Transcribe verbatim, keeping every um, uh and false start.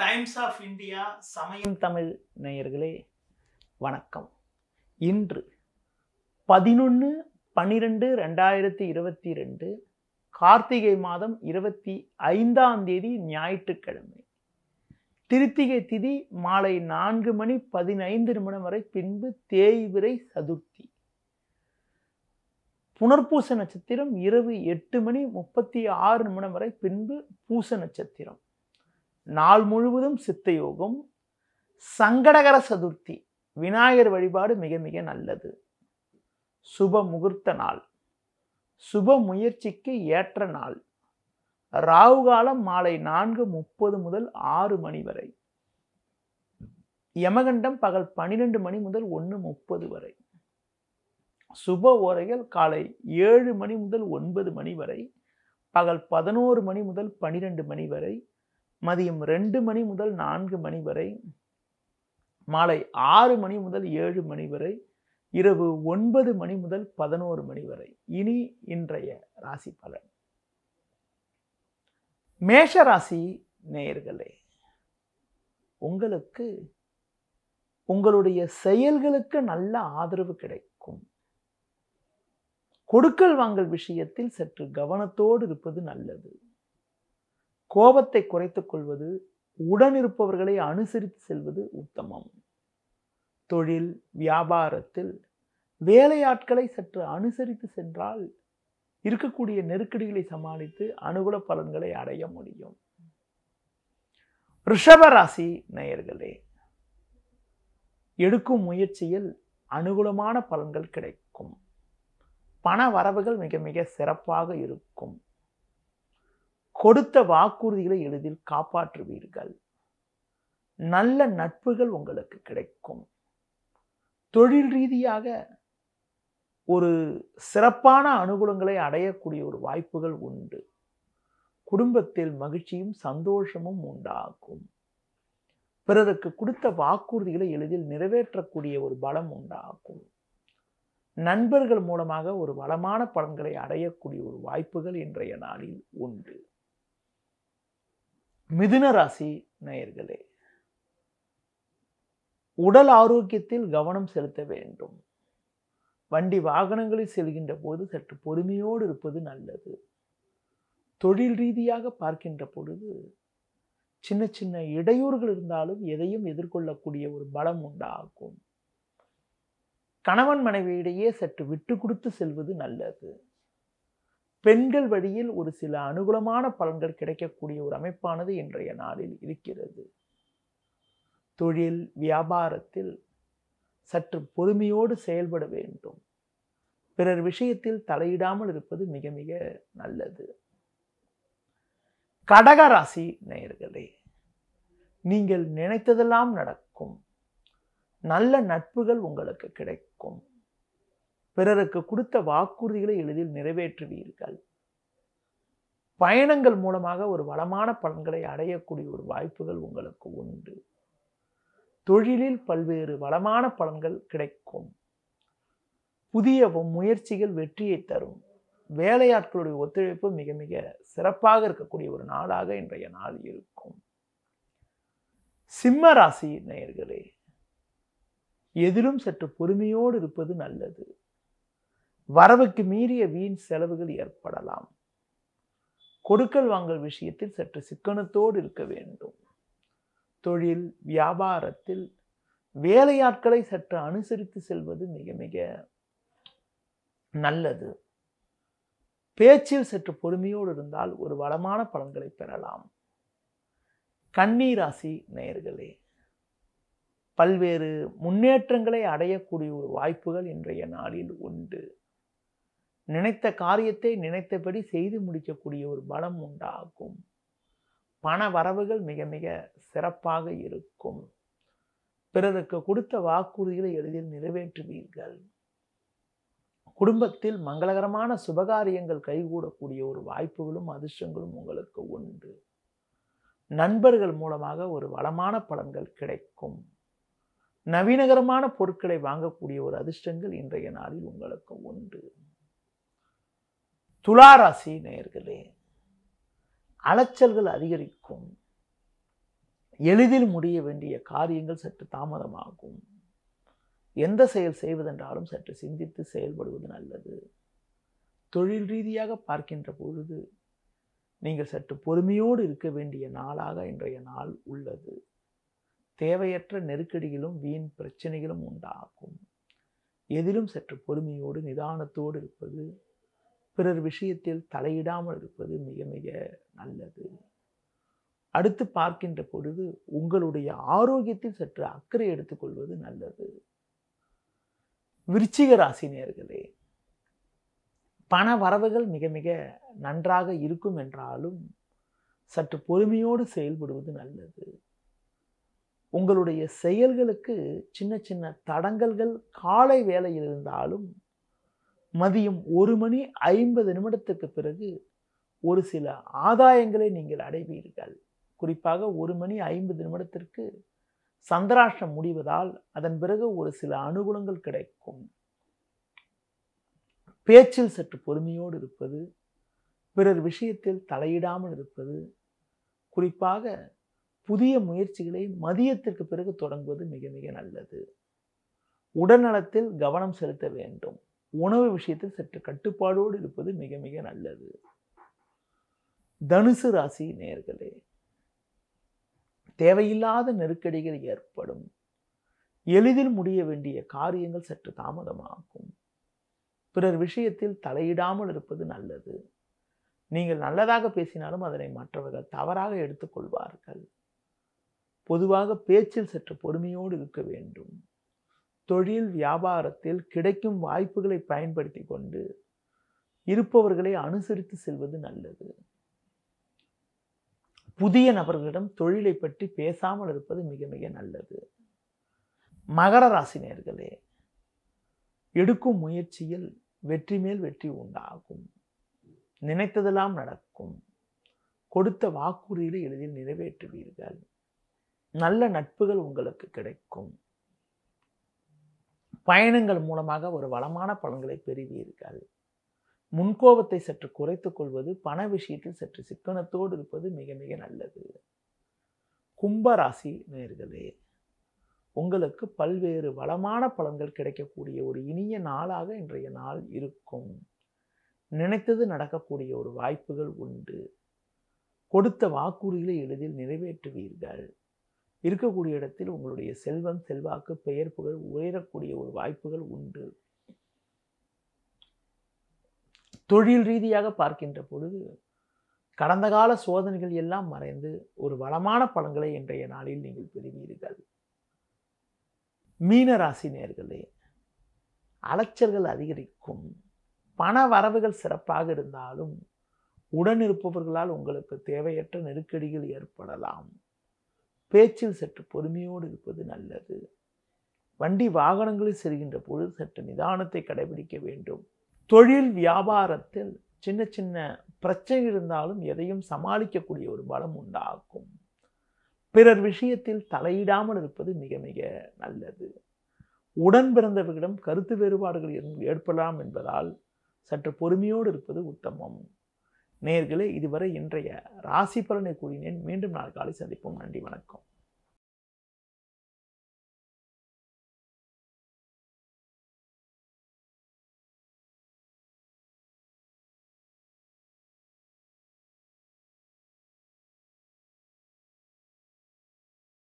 Times of India சமயம் தமிழ் நேயர்களே வணக்கம். இன்று பதினொன்று பன்னிரெண்டு ரெண்டாயிரத்தி இருபத்தி ரெண்டு கார்த்திகை மாதம் இருபத்தி ஐந்தாம் தேதி ஞாயிற்றுக்கிழமை. திருத்திகை திதி மாலை நான்கு மணி பதினைந்து நிமிடம் வரை, பின்பு தேய்பிறை சதுர்த்தி. புனர்பூச நட்சத்திரம் இரவு எட்டு மணி முப்பத்தி ஆறு நிமிடம் வரை, பின்பு பூச நட்சத்திரம். நாள் முழுவதும் சித்தயோகம். சங்கடகர சதுர்த்தி விநாயகர் வழிபாடு மிக மிக நல்லது. சுப முகூர்த்த நாள், சுப முயற்சிக்கு ஏற்ற நாள். ராகுகாலம் மாலை நான்கு முப்பது முதல் ஆறு மணி வரை. யமகண்டம் பகல் பன்னிரெண்டு மணி முதல் ஒன்று முப்பது வரை. சுப ஓரைகள் காலை ஏழு மணி முதல் ஒன்பது மணி வரை, பகல் பதினோரு மணி முதல் பன்னிரெண்டு மணி வரை, மதியம் ரெண்டு மணி முதல் நான்கு மணி வரை, மாலை ஆறு மணி முதல் ஏழு மணி வரை, இரவு ஒன்பது மணி முதல் பதினோரு மணி வரை. இனி இன்றைய ராசி பலன். மேஷ ராசி நேயர்களே, உங்களுக்கு உங்களுடைய செயல்களுக்கு நல்ல ஆதரவு கிடைக்கும். கொடுக்கல் வாங்கல் விஷயத்தில் சற்று கவனத்தோடு இருப்பது நல்லது. கோபத்தை குறைத்துக் கொள்வது, உடனிருப்பவர்களை அனுசரித்து செல்வது உத்தமம். தொழில் வியாபாரத்தில் வேலையாட்களை சற்று அனுசரித்து சென்றால் இருக்கக்கூடிய நெருக்கடிகளை சமாளித்து அனுகூல பலன்களை அடைய முடியும். ரிஷபராசி நேயர்களே, எடுக்கும் முயற்சியில் அனுகூலமான பலன்கள் கிடைக்கும். பண வரவுகள் மிக மிக சிறப்பாக இருக்கும். கொடுத்த வாக்குறுதிகளை எளிதில் காப்பாற்றுவீர்கள். நல்ல நட்புகள் உங்களுக்கு கிடைக்கும். தொழில் ரீதியாக ஒரு சிறப்பான அனுகூலங்களை அடையக்கூடிய ஒரு வாய்ப்புகள் உண்டு. குடும்பத்தில் மகிழ்ச்சியும் சந்தோஷமும் உண்டாகும். பிறருக்கு கொடுத்த வாக்குறுதிகளை எளிதில் நிறைவேற்றக்கூடிய ஒரு பலம் உண்டாகும். நண்பர்கள் மூலமாக ஒரு வளமான பலன்களை அடையக்கூடிய ஒரு வாய்ப்புகள் இன்றைய நாளில் உண்டு. மிதுன ராசி நேயர்களே, உடல் ஆரோக்கியத்தில் கவனம் செலுத்த வேண்டும். வண்டி வாகனங்களில் செல்கின்ற போது சற்று பொறுமையோடு இருப்பது நல்லது. தொழில் ரீதியாக பார்க்கின்ற பொழுது சின்ன சின்ன இடையூறுகள் இருந்தாலும் எதையும் எதிர்கொள்ளக்கூடிய ஒரு பலம் உண்டாகும். கணவன் மனைவியிடையே சற்று விட்டு கொடுத்து செல்வது நல்லது. பெண்கள் வழியில் ஒரு சில அனுகூலமான பலன்கள் கிடைக்கக்கூடிய ஒரு அமைப்பானது இன்றைய நாளில் இருக்கிறது. தொழில் வியாபாரத்தில் சற்று பொறுமையோடு செயல்பட வேண்டும். பிறர் விஷயத்தில் தலையிடாமல் இருப்பது மிக மிக நல்லது. கடகராசி நேயர்களே, நீங்கள் நினைத்ததெல்லாம் நடக்கும். நல்ல நட்புகள் உங்களுக்கு கிடைக்கும். பிறருக்கு கொடுத்த வாக்குறுதிகளை எளிதில் நிறைவேற்றுவீர்கள். பயணங்கள் மூலமாக ஒரு வளமான பலன்களை அடையக்கூடிய ஒரு வாய்ப்புகள் உங்களுக்கு உண்டு. தொழிலில் பல்வேறு வளமான பலன்கள் கிடைக்கும். புதிய முயற்சிகள் வெற்றியை தரும். வேலையாட்களுடைய ஒத்துழைப்பு மிக மிக சிறப்பாக இருக்கக்கூடிய ஒரு நாளாக இன்றைய நாள் இருக்கும். சிம்ம ராசி நேயர்களே, எதிலும் சற்று பொறுமையோடு இருப்பது நல்லது. வரவுக்கு மீறிய வீண் செலவுகள் ஏற்படலாம். கொடுக்கல் வாங்கல் விஷயத்தில் சற்று சிக்கனத்தோடு இருக்க வேண்டும். தொழில் வியாபாரத்தில் வேலையாட்களை சற்று அனுசரித்து செல்வது மிக மிக நல்லது. பேச்சில் சற்று பொறுமையோடு இருந்தால் ஒரு வளமான பலன்களை பெறலாம். கன்னி ராசி நேயர்களே, பல்வேறு முன்னேற்றங்களை அடையக்கூடிய ஒரு வாய்ப்புகள் இன்றைய நாளில் உண்டு. நினைத்த காரியத்தை நினைத்தபடி செய்து முடிக்கக்கூடிய ஒரு பலம் உண்டாகும். பண வரவுகள் மிக மிக சிறப்பாக இருக்கும். பிறருக்கு கொடுத்த வாக்குறுதிகளை எளிதில் நிறைவேற்றுவீர்கள். குடும்பத்தில் மங்களகரமான சுபகாரியங்கள் கைகூடக்கூடிய ஒரு வாய்ப்புகளும் அதிர்ஷ்டங்களும் உங்களுக்கு உண்டு. நண்பர்கள் மூலமாக ஒரு வளமான பலன்கள் கிடைக்கும். நவீனகரமான பொருட்களை வாங்கக்கூடிய ஒரு அதிர்ஷ்டங்கள் இன்றைய நாளில் உங்களுக்கு உண்டு. துளாராசி நேயர்களே, அலைச்சல்கள் அதிகரிக்கும். எளிதில் முடிய வேண்டிய காரியங்கள் சற்று தாமதமாகும். எந்த செயல் செய்வதென்றாலும் சற்று சிந்தித்து செயல்படுவது நல்லது. தொழில் ரீதியாக பார்க்கின்ற பொழுது நீங்கள் சற்று பொறுமையோடு இருக்க வேண்டிய நாளாக இன்றைய நாள் உள்ளது. தேவையற்ற நெருக்கடிகளும் வீண் பிரச்சனைகளும் உண்டாகும். எதிலும் சற்று பொறுமையோடு நிதானத்தோடு இருப்பது, பிறர் விஷயத்தில் தலையிடாமல் இருப்பது மிக மிக நல்லது. அடுத்து பார்க்கின்ற பொழுது உங்களுடைய ஆரோக்கியத்தில் சற்று அக்கறை எடுத்துக்கொள்வது நல்லது. விருச்சிக ராசி நேயர்களே, பண வரவுகள் மிக மிக நன்றாக இருக்கும் என்றாலும் சற்று பொறுமையோடு செயல்படுவது நல்லது. உங்களுடைய செயல்களுக்கு சின்ன சின்ன தடங்கல்கள் காலை வேளையில் இருந்தாலும் மதியம் ஒரு மணி ஐம்பது நிமிடத்துக்கு பிறகு ஒரு சில ஆதாயங்களை நீங்கள் அடைவீர்கள். குறிப்பாக ஒரு மணி ஐம்பது நிமிடத்திற்கு சந்திராஷ்டம் முடிவதால் அதன் பிறகு ஒரு சில அனுகூலங்கள் கிடைக்கும். பேச்சில் சற்று பொறுமையோடு இருப்பது, பிறர் விஷயத்தில் தலையிடாமல் இருப்பது, குறிப்பாக புதிய முயற்சிகளை மதியத்திற்கு பிறகு தொடங்குவது மிக மிக நல்லது. உடல்நலத்தில் கவனம் செலுத்த வேண்டும். உணவு விஷயத்தில் சற்று கட்டுப்பாடோடு இருப்பது மிக மிக நல்லது. தனுசு ராசி நேயர்களே, தேவையில்லாத நெருக்கடிகள் ஏற்படும். எளிதில் முடிய வேண்டிய காரியங்கள் சற்று தாமதமாகும். பிறர் விஷயத்தில் தலையிடாமல் இருப்பது நல்லது. நீங்கள் நல்லதாக பேசினாலும் அதனை மற்றவர்கள் தவறாக எடுத்துக்கொள்வார்கள். பொதுவாக பேச்சில் சற்று பொறுமையோடு இருக்க வேண்டும். தொழில் வியாபாரத்தில் கிடைக்கும் வாய்ப்புகளை பயன்படுத்தி கொண்டு இருப்பவர்களை அனுசரித்து செல்வது நல்லது. புதிய நபர்களிடம் தொழிலை பற்றி பேசாமல் இருப்பது மிக மிக நல்லது. மகர ராசி நேயர்களே, எடுக்கும் முயற்சியில் வெற்றி மேல் வெற்றி உண்டாகும். நினைத்ததெல்லாம் நடக்கும். கொடுத்த வாக்குறுதிகளை எளிதில் நிறைவேற்றுவீர்கள். நல்ல நட்புகள் உங்களுக்கு கிடைக்கும். பயணங்கள் மூலமாக ஒரு வளமான பலன்களை பெறுவீர்கள். முன்கோபத்தை சற்று குறைத்துக் கொள்வது, பண விஷயத்தில் சற்று சிக்கனத்தோடு இருப்பது மிக மிக நல்லது. கும்பராசி நேயர்களே, உங்களுக்கு பல்வேறு வளமான பலன்கள் கிடைக்கக்கூடிய ஒரு இனிய நாளாக இன்றைய நாள் இருக்கும். நினைத்தது நடக்கக்கூடிய ஒரு வாய்ப்புகள் உண்டு. கொடுத்த வாக்குறுதிகளை எளிதில் நிறைவேற்றுவீர்கள். இருக்கக்கூடிய இடத்தில் உங்களுடைய செல்வம் செல்வாக்கு பெயர் புகழ் உயரக்கூடிய ஒரு வாய்ப்புகள் உண்டு. தொழில் ரீதியாக பார்க்கின்ற பொழுது கடந்த கால சோதனைகள் எல்லாம் மறைந்து ஒரு வளமான பலன்களை இன்றைய நாளில் நீங்கள் பெறுவீர்கள். மீன ராசி நேயர்களே, அலைச்சல்கள் அதிகரிக்கும். பண வரவுகள் சிறப்பாக இருந்தாலும் உடனிருப்பவர்களால் உங்களுக்கு தேவையற்ற நெருக்கடிகள் ஏற்படலாம். பேச்சில் சற்று பொறுமையோடு இருப்பது நல்லது. வண்டி வாகனங்களில் செல்கின்ற பொழுது சற்று நிதானத்தை கடைபிடிக்க வேண்டும். தொழில் வியாபாரத்தில் சின்ன சின்ன பிரச்சனை இருந்தாலும் எதையும் சமாளிக்கக்கூடிய ஒரு பலம் உண்டாகும். பிறர் விஷயத்தில் தலையிடாமல் இருப்பது மிக மிக நல்லது. உடன் பிறந்தவர்களிடம் கருத்து வேறுபாடுகள் ஏற்படலாம் என்பதால் சற்று பொறுமையோடு இருப்பது உத்தமம். நேயர்களே, இதுவரை இன்றைய ராசி பலனை கூறினேன். மீண்டும் நாளை காலை சந்திப்போம். நன்றி, வணக்கம்.